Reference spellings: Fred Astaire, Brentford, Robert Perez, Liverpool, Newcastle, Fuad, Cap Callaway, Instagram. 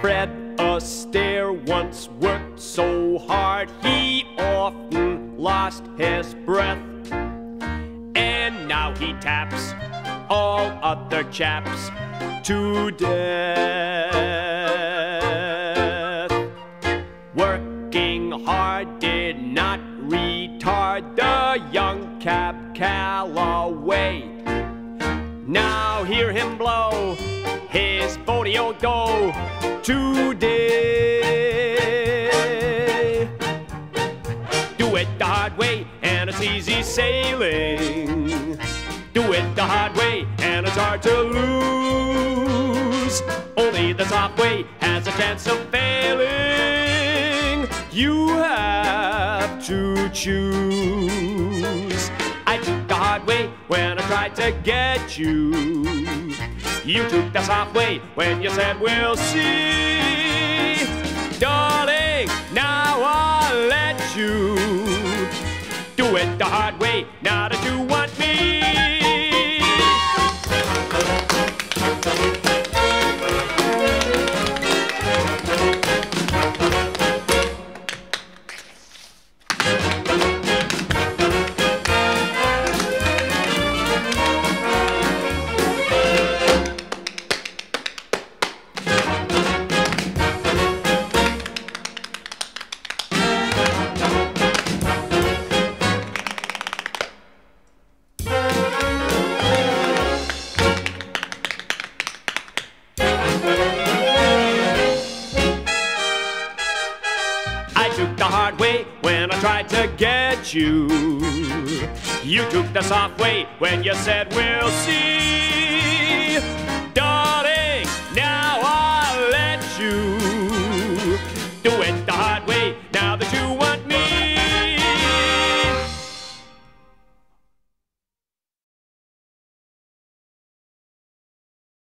Fred Astaire once worked so hard he often lost his breath, and now he taps all other chaps to death. Working hard did not retard the young Cap Callaway. Now hear him blow his rodeo dough today. Do it the hard way and it's easy sailing. Do it the hard way and it's hard to lose. Only the soft way has a chance of failing. You have to choose. I took the hard way when I tried to get you. You took the soft way when you said we'll see. Darling, now I'll let you do it the hard way, now that you want me. I took the hard way when I tried to get you. You took the soft way when you said we'll see.